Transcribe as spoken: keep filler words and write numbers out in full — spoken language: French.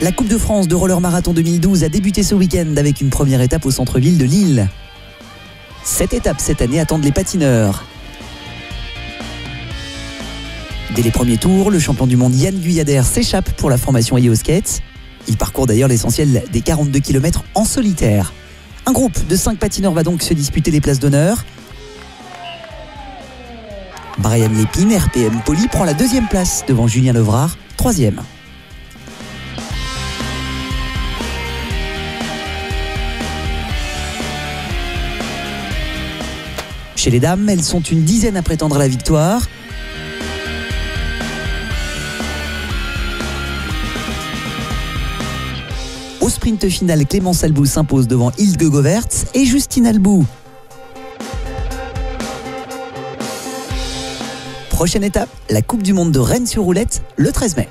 La Coupe de France de Roller Marathon deux mille douze a débuté ce week-end avec une première étape au centre-ville de Lille. Cette étape cette année attendent les patineurs. Dès les premiers tours, le champion du monde Yann Guyader s'échappe pour la formation EOSKATE. Il parcourt d'ailleurs l'essentiel des quarante-deux kilomètres en solitaire. Un groupe de cinq patineurs va donc se disputer les places d'honneur. Brian Lépine, R P M Poly, prend la deuxième place devant Julien Levrard, troisième. Chez les dames, elles sont une dizaine à prétendre à la victoire. Au sprint final, Clémence Halbout s'impose devant Hilde Goovaerts et Justine Halbout. Prochaine étape, la Coupe du monde de Rennes sur roulette le treize mai.